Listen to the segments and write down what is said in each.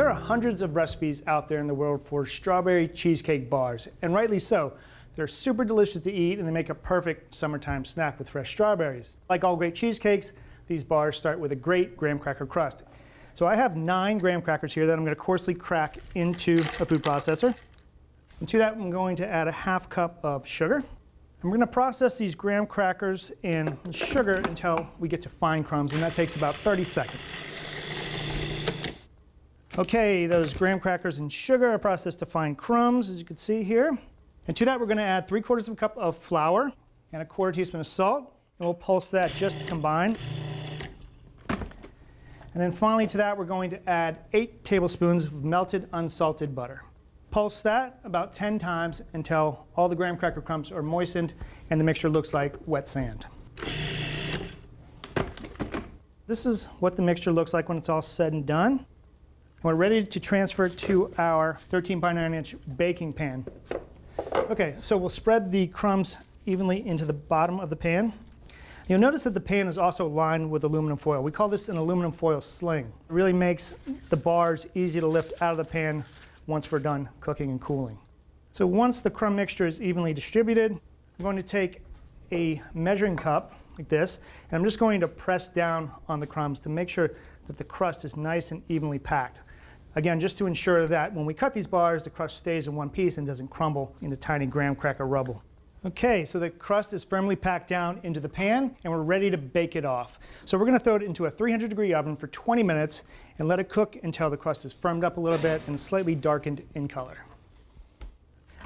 There are hundreds of recipes out there in the world for strawberry cheesecake bars, and rightly so. They're super delicious to eat, and they make a perfect summertime snack with fresh strawberries. Like all great cheesecakes, these bars start with a great graham cracker crust. So I have 9 graham crackers here that I'm going to coarsely crack into a food processor. And to that, I'm going to add a half cup of sugar. I'm going to process these graham crackers in sugar until we get to fine crumbs, and that takes about 30 seconds. Okay, those graham crackers and sugar are processed to fine crumbs, as you can see here. And to that, we're going to add 3/4 cup of flour and a 1/4 teaspoon of salt, and we'll pulse that just to combine. And then finally to that, we're going to add 8 tablespoons of melted unsalted butter. Pulse that about 10 times until all the graham cracker crumbs are moistened and the mixture looks like wet sand. This is what the mixture looks like when it's all said and done. We're ready to transfer it to our 13 by 9 inch baking pan. Okay, so we'll spread the crumbs evenly into the bottom of the pan. You'll notice that the pan is also lined with aluminum foil. We call this an aluminum foil sling. It really makes the bars easy to lift out of the pan once we're done cooking and cooling. So once the crumb mixture is evenly distributed, I'm going to take a measuring cup like this, and I'm just going to press down on the crumbs to make sure that the crust is nice and evenly packed. Again, just to ensure that when we cut these bars, the crust stays in one piece and doesn't crumble into tiny graham cracker rubble. Okay, so the crust is firmly packed down into the pan, and we're ready to bake it off. So we're going to throw it into a 300-degree oven for 20 minutes and let it cook until the crust is firmed up a little bit and slightly darkened in color.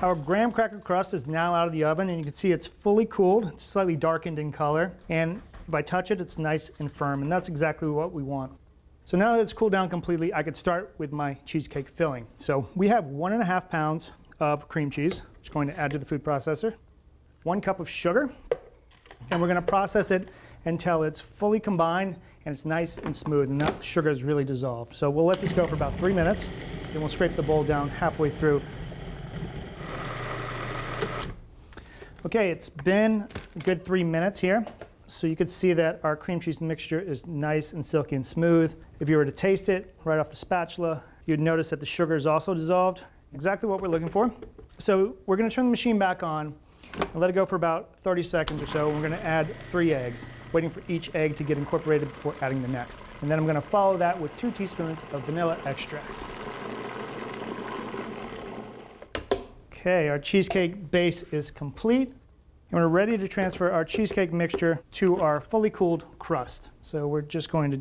Our graham cracker crust is now out of the oven, and you can see it's fully cooled, it's slightly darkened in color, and if I touch it, it's nice and firm, and that's exactly what we want. So now that it's cooled down completely, I could start with my cheesecake filling. So we have 1.5 pounds of cream cheese, which I'm going to add to the food processor. 1 cup of sugar, and we're going to process it until it's fully combined and it's nice and smooth and that sugar is really dissolved. So we'll let this go for about 3 minutes, then we'll scrape the bowl down halfway through. Okay, it's been a good 3 minutes here. So you can see that our cream cheese mixture is nice and silky and smooth. If you were to taste it right off the spatula, you'd notice that the sugar is also dissolved. Exactly what we're looking for. So we're going to turn the machine back on and let it go for about 30 seconds or so. We're going to add 3 eggs, waiting for each egg to get incorporated before adding the next. And then I'm going to follow that with 2 teaspoons of vanilla extract. Okay, our cheesecake base is complete, and we're ready to transfer our cheesecake mixture to our fully cooled crust. So we're just going to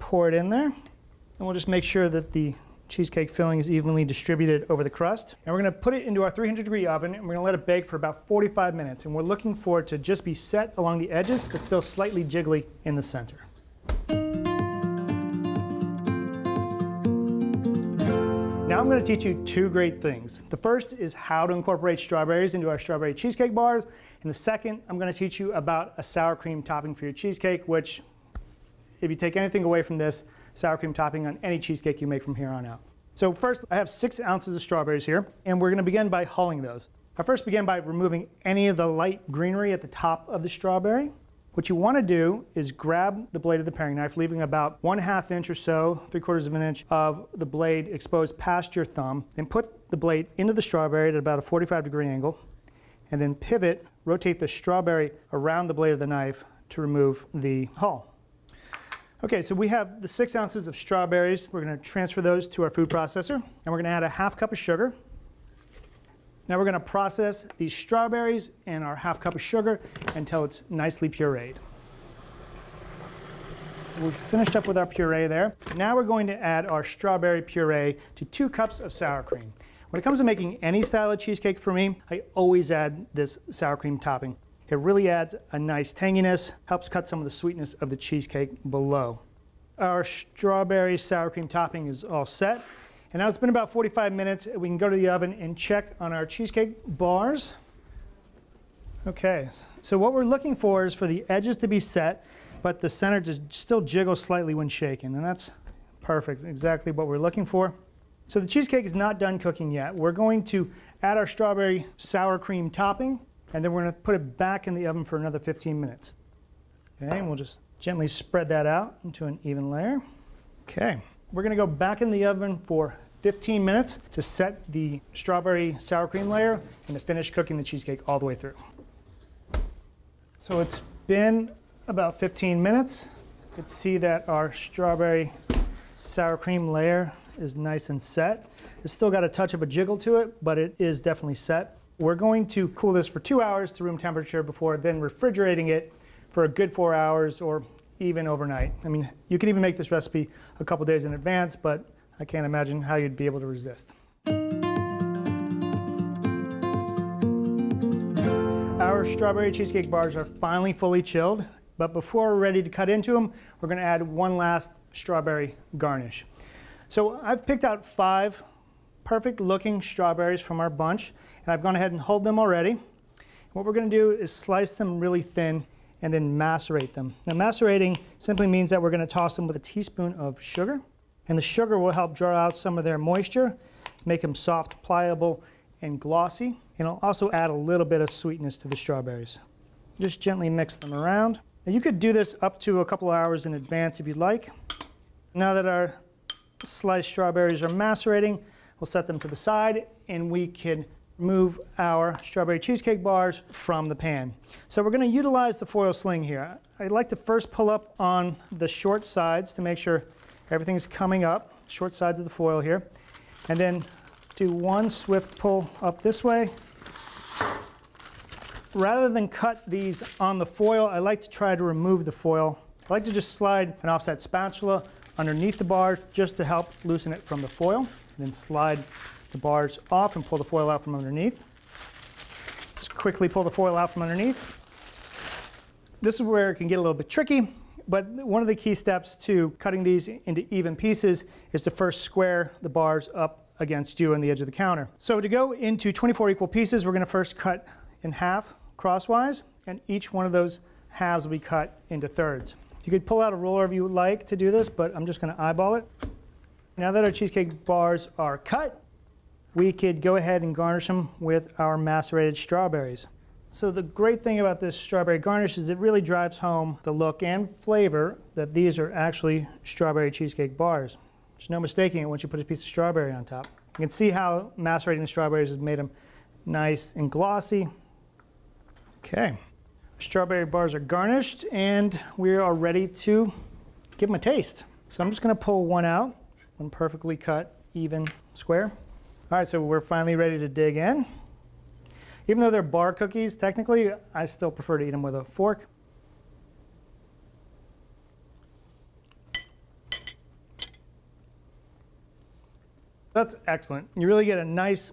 pour it in there, and we'll just make sure that the cheesecake filling is evenly distributed over the crust. And we're going to put it into our 300-degree oven, and we're going to let it bake for about 45 minutes. And we're looking for it to just be set along the edges, but still slightly jiggly in the center. Now I'm going to teach you 2 great things. The first is how to incorporate strawberries into our strawberry cheesecake bars. And the second, I'm going to teach you about a sour cream topping for your cheesecake, which, if you take anything away from this, sour cream topping on any cheesecake you make from here on out. So first, I have 6 ounces of strawberries here, and we're going to begin by hulling those. I first begin by removing any of the light greenery at the top of the strawberry. What you want to do is grab the blade of the paring knife, leaving about 1/2 inch or so, 3/4 inch of the blade exposed past your thumb, then put the blade into the strawberry at about a 45-degree angle, and then pivot, rotate the strawberry around the blade of the knife to remove the hull. Okay, so we have the 6 ounces of strawberries. We're going to transfer those to our food processor, and we're going to add a 1/2 cup of sugar. Now we're going to process these strawberries and our 1/2 cup of sugar until it's nicely pureed. We've finished up with our puree there. Now we're going to add our strawberry puree to 2 cups of sour cream. When it comes to making any style of cheesecake for me, I always add this sour cream topping. It really adds a nice tanginess, helps cut some of the sweetness of the cheesecake below. Our strawberry sour cream topping is all set. And now it's been about 45 minutes. We can go to the oven and check on our cheesecake bars. Okay, so what we're looking for is for the edges to be set, but the center to still jiggle slightly when shaken. And that's perfect, exactly what we're looking for. So the cheesecake is not done cooking yet. We're going to add our strawberry sour cream topping, and then we're going to put it back in the oven for another 15 minutes. Okay, and we'll just gently spread that out into an even layer. Okay, We're gonna go back in the oven for 15 minutes to set the strawberry sour cream layer and to finish cooking the cheesecake all the way through. So it's been about 15 minutes. You can see that our strawberry sour cream layer is nice and set. It's still got a touch of a jiggle to it, but it is definitely set. We're going to cool this for 2 hours to room temperature before then refrigerating it for a good 4 hours or even overnight. I mean, you can even make this recipe a couple days in advance, but I can't imagine how you'd be able to resist. Our strawberry cheesecake bars are finally fully chilled, but before we're ready to cut into them, we're gonna add one last strawberry garnish. So I've picked out 5 perfect looking strawberries from our bunch, and I've gone ahead and hulled them already. What we're gonna do is slice them really thin and then macerate them. Now, macerating simply means that we're gonna toss them with a teaspoon of sugar, and the sugar will help draw out some of their moisture, make them soft, pliable, and glossy. And it'll also add a little bit of sweetness to the strawberries. Just gently mix them around. Now, you could do this up to a couple hours in advance if you'd like. Now that our sliced strawberries are macerating, we'll set them to the side and we can remove our strawberry cheesecake bars from the pan. So we're gonna utilize the foil sling here. I'd like to first pull up on the short sides to make sure everything's coming up, short sides of the foil here, and then do one swift pull up this way. Rather than cut these on the foil, I like to try to remove the foil. I like to just slide an offset spatula underneath the bars just to help loosen it from the foil, and then slide the bars off and pull the foil out from underneath. Let's quickly pull the foil out from underneath. This is where it can get a little bit tricky, but one of the key steps to cutting these into even pieces is to first square the bars up against you on the edge of the counter. So to go into 24 equal pieces, we're gonna first cut in half crosswise, and each one of those halves will be cut into thirds. You could pull out a ruler if you would like to do this, but I'm just gonna eyeball it. Now that our cheesecake bars are cut, we could go ahead and garnish them with our macerated strawberries. So the great thing about this strawberry garnish is it really drives home the look and flavor that these are actually strawberry cheesecake bars. There's no mistaking it once you put a piece of strawberry on top. You can see how macerating the strawberries has made them nice and glossy. Okay, strawberry bars are garnished and we are ready to give them a taste. So I'm just gonna pull one out, one perfectly cut, even square. All right, so we're finally ready to dig in. Even though they're bar cookies, technically, I still prefer to eat them with a fork. That's excellent. You really get a nice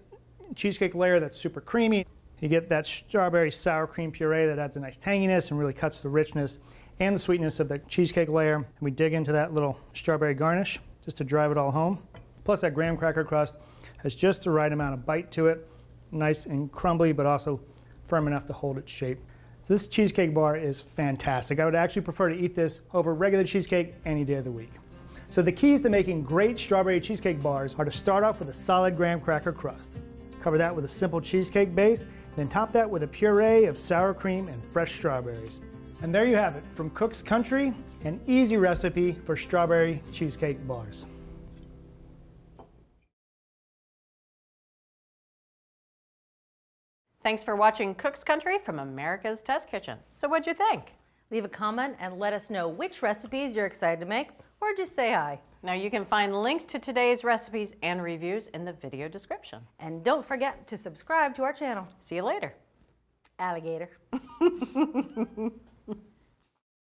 cheesecake layer that's super creamy. You get that strawberry sour cream puree that adds a nice tanginess and really cuts the richness and the sweetness of the cheesecake layer. And we dig into that little strawberry garnish just to drive it all home. Plus that graham cracker crust has just the right amount of bite to it, nice and crumbly, but also firm enough to hold its shape. So this cheesecake bar is fantastic. I would actually prefer to eat this over regular cheesecake any day of the week. So the keys to making great strawberry cheesecake bars are to start off with a solid graham cracker crust. Cover that with a simple cheesecake base, then top that with a puree of sour cream and fresh strawberries. And there you have it, from Cook's Country, an easy recipe for strawberry cheesecake bars. Thanks for watching Cook's Country from America's Test Kitchen. So what'd you think? Leave a comment and let us know which recipes you're excited to make, or just say hi. Now you can find links to today's recipes and reviews in the video description. And don't forget to subscribe to our channel. See you later. Alligator.